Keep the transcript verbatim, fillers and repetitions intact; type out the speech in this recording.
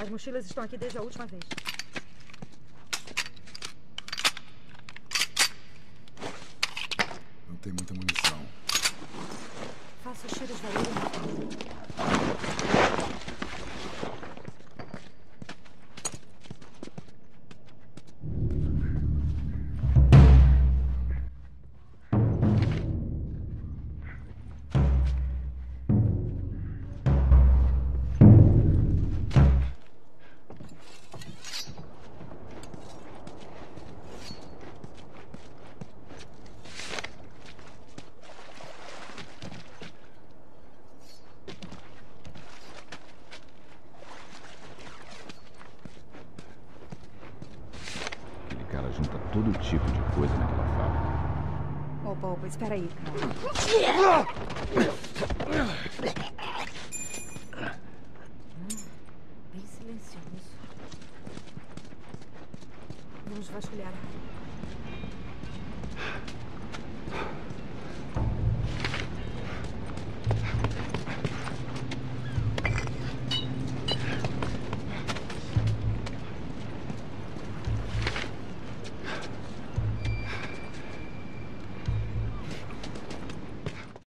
As mochilas estão aqui desde a última vez. Não tem muita munição. Faça os tiros da ilha. Todo tipo de coisa naquela fábrica. Ô, bobo, espera aí, cara. Bem silencioso. Vamos vasculhar.